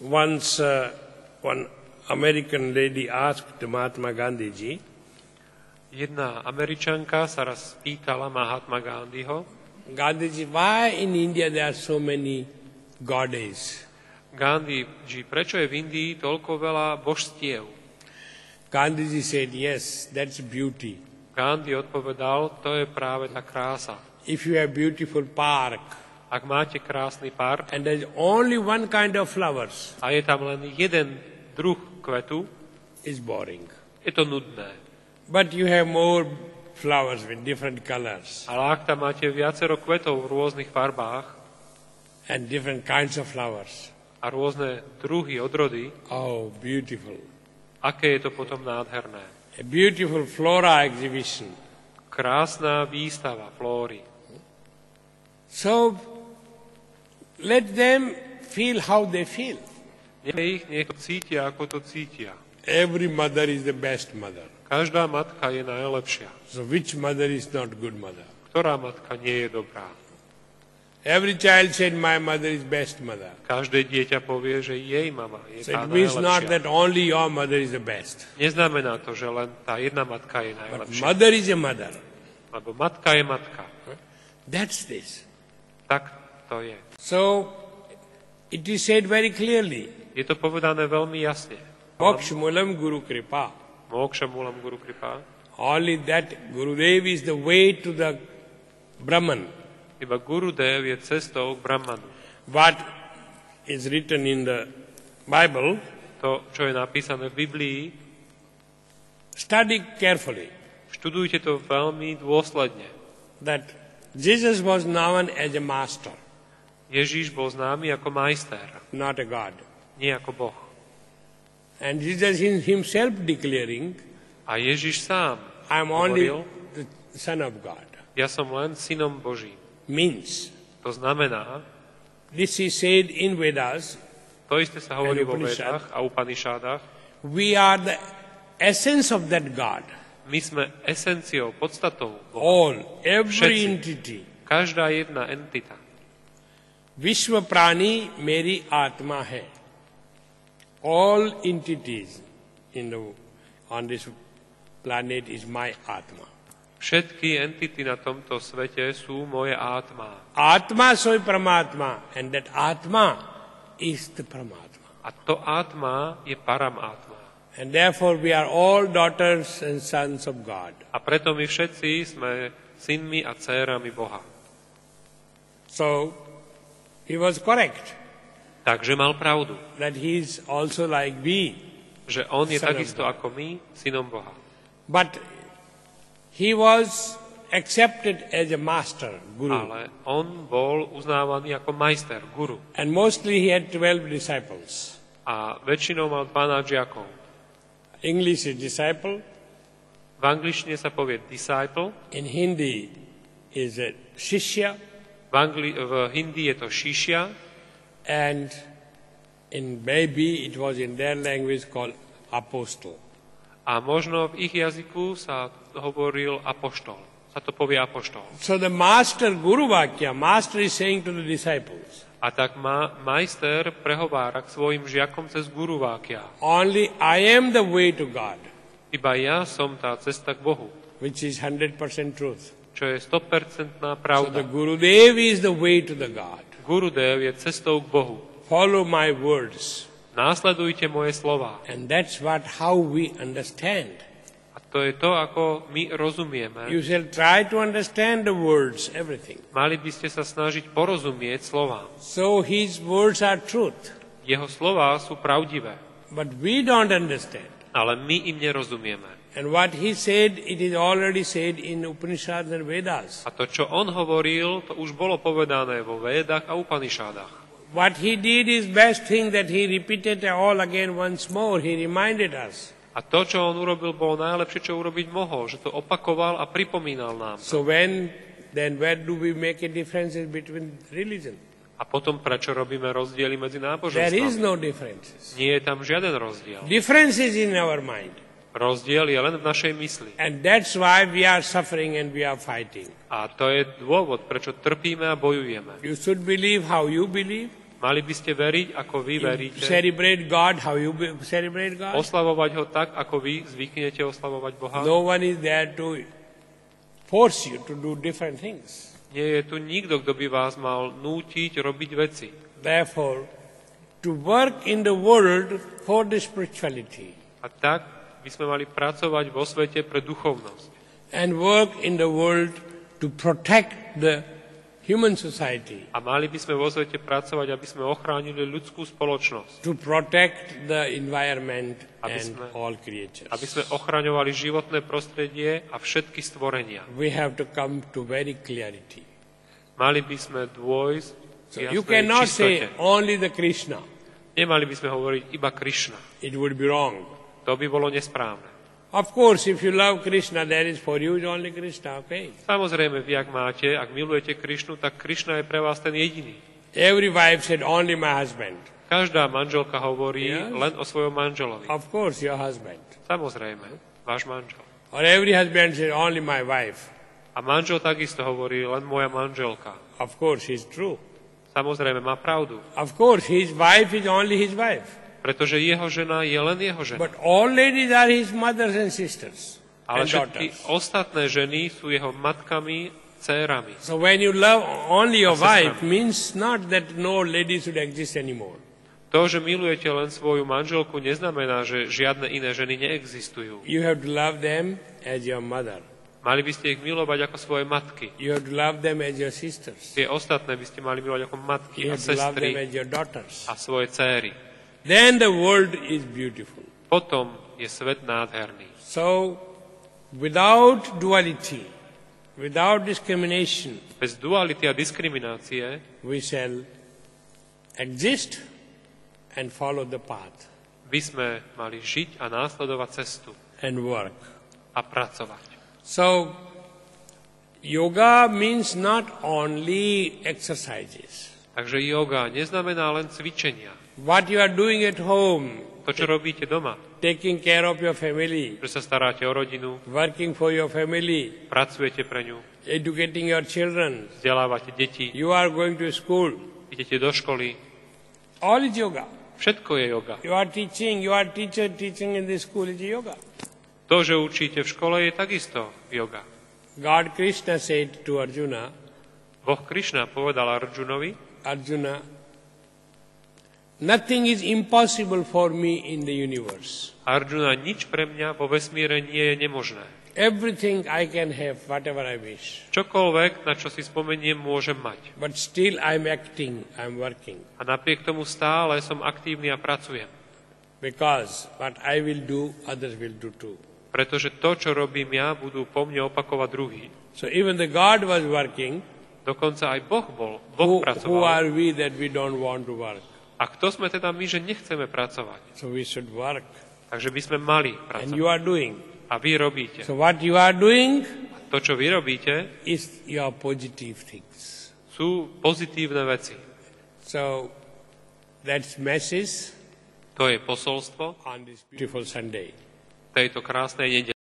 Once one American lady asked Mahatma Gandhiji, jedna Američanka sa raz spýtala Mahatma Gandhiho, Gandhiji, why in India there are so many goddesses? Gandhiji, prečo je v Indii toľko veľa božstiev? Gandhiji said, yes, that's beauty. Gandhi odpovedal, to je práve tá krása. If you have beautiful park, ak máte krásny park, and there's only one kind of flowers, a je tam len jeden druh kvetu, is boring. Je to nudné. But you have more flowers with different colors. Ale ak tam máte viacero kvetov v rôznych farbách, and different kinds of flowers, a rôzne druhy odrody, oh, beautiful. Aké je to potom nádherné. A beautiful flora exhibition. Krásna výstava flóry. So let them feel how they feel. Nech to cítia, ako to cítia. Every mother is the best mother. Každá matka je najlepšia. So which mother is not good mother? Ktorá matka nie je dobrá? Every child said, my mother is best mother. Každé dieťa povie, že jej mama je tá najlepšia. It means not that only your mother is the best. Neznamená to, že len tá jedna matka je najlepšia. But mother is a mother. Lebo matka je matka. That's this. Tak to je. So it is said very clearly. Je to povedané veľmi jasne. Mokša múlam guru kripa. Mokša múlam guru kripa. Only that Gurudev is the way to the Brahman. Iba Gurudev je cestou k Brahmanu. What is written in the Bible, to, čo je napísané v Biblii, study carefully. Študujte to veľmi dôsledne. That Jesus was known as a master. Ježiš bol známy ako majster. Not a god. Nie ako Boh. And Jesus himself declaring, a Ježiš sám I am only the son of God. Ja som len synom Božím. Means. To znamená, this is said in Vedas, to isté sa hovorí vo Vedách a upanišádách, we are the essence of that God. My sme esenciou, podstatou Boha. All, every entity. Každá jedna entita. Vishva prani meri átma hai. All entities on this planet is my átma. Všetky entity na tomto svete sú moje átma. Átma soy pramátma. And that átma is the paramátma. A to átma je paramátma. And therefore we are all daughters and sons of God. A preto my všetci sme synmi a dcérami Boha. So he was correct. Takže mal pravdu. That he is also like we. Že on je takisto ako my, synom Boha. But he was accepted as a master, guru. Ale on bol uznávaný ako majster, guru. And mostly he had 12 disciples. A väčšinou mal 12 žiakov. English is disciple. V angličtine sa povie disciple. In Hindi is a Shishya. V Hindi je to Shishya. And in maybe it was in their language called apostle. A možno v ich jazyku sa hovoril apoštol. Sa to povie apoštol. So the master Guruvakya, master is saying to the disciples. A tak majster prehovára k svojim žiakom cez Guruvakya. Only I am the way to God. Iba ja som tá cesta k Bohu. Which is 100% truth. Čo je 100% pravda. So the Gurudev is the way to the God. Gurudev je cestou k Bohu. Follow my words. Následujte moje slova. And that's how we understand. A to je to, ako my rozumieme. You shall try to understand the words, everything. Mali by ste sa snažiť porozumieť slovám. So his words are truth. Jeho slová sú pravdivé. But we don't understand. Ale my im nerozumieme. And what he said, it is already said in Upanishads and Vedas. A to, čo on hovoril, to už bolo povedané vo Vedách a Upanishádach. What he did is best thing that he repeated all again once more. He reminded us. A to, čo on urobil, bolo najlepšie, čo urobiť mohol, že to opakoval a pripomínal nám. So where do we make a difference between religion? A potom prečo robíme rozdiely medzi náboženstvami? There is no difference. Nie je tam žiaden rozdiel. Difference is in our mind. Rozdiel je len v našej mysli. And that's why we are suffering and we are fighting. A to je dôvod, prečo trpíme a bojujeme. You should believe how you believe. Mali by ste veriť, ako vy veríte. Celebrate God, how you celebrate God. Oslavovať ho tak, ako vy zvyknete oslavovať Boha. No one is there to force you to do different things. Nie je tu nikto, kto by vás mal nútiť robiť veci. Therefore, to work in the world for the spirituality. A tak by sme mali pracovať vo svete pre duchovnosť. And work in the world to protect the human society. A mali by sme vo svete pracovať, aby sme ochránili ľudskú spoločnosť. To protect the environment and all creatures. Aby sme ochraňovali životné prostredie a všetky stvorenia. We have to come to very clarity. Mali by sme dôjsť k jasnej čistote. You cannot say only the Krishna. Nemali by sme hovoriť iba Krišna. It would be wrong. To by bolo nesprávne. Of course, if you love Krishna, there is for you only Krishna, okay? Samozrejme, vy ak milujete Krišnu, tak Krišna je pre vás ten jediný. Every wife said only my husband. Každá manželka hovorí len o svojom manželovi. Of course, your husband. Samozrejme, váš manžel. Or every husband said only my wife. A manžel takisto hovorí len moja manželka. Of course, he's true. Samozrejme, má pravdu. Of course, his wife is only his wife. Pretože jeho žena je len jeho žena. But all ladies are his mothers and sisters. Ale všetky ostatné ženy sú jeho matkami, dcérami. So when you love only your wife means not that no lady should exist anymore. To, že milujete len svoju manželku, neznamená, že žiadne iné ženy neexistujú. You have to love them as your mother. Mali by ste ich milovať ako svoje matky. You have to love them as your sisters. Tie ostatné by ste mali milovať ako matky a sestry a svoje dcéry. Then the world is beautiful. Potom je svet nádherný. So, without duality, without discrimination, bez duality a diskriminácie, we shall exist and follow the path. By sme mali žiť a následovať cestu. And work. A pracovať. So, yoga means not only exercises. Takže yoga neznamená len cvičenia. What you are doing at home, to, čo robíte doma, taking care of your family, že sa staráte o rodinu, working for your family, pracujete pre ňu, educating your children, vzdelávate deti, you are going to school, idete do školy, all is yoga. Všetko je yoga. You are teaching, you are teacher, teaching in this school is yoga. To, že učíte v škole, je takisto yoga. God Krishna said to Arjuna, Boh Krišna povedal Arjunovi, Arjuna, nothing is impossible for me in the universe. Arjuna, nič pre mňa vo vesmíre nie je nemožné. Everything I can have, whatever I wish. Čokoľvek, na čo si spomeniem, môžem mať. But still I'm acting, I'm working. A napriek tomu stále som aktívny a pracujem. Because what I will do, others will do too. Pretože to, čo robím ja, budú po mne opakovať druhý. So even the God was working. Dokonca aj Boh bol. Boh pracoval. Who are we that we don't want to work? A kto sme teda my, že nechceme pracovať? So we should work. Takže by sme mali pracovať. And you are doing. A vy robíte. So what you are doing? A to, čo vy robíte, is your positive things. Sú pozitívne veci. So that's message. To je posolstvo on this beautiful Sunday. Tejto krásnej nedele.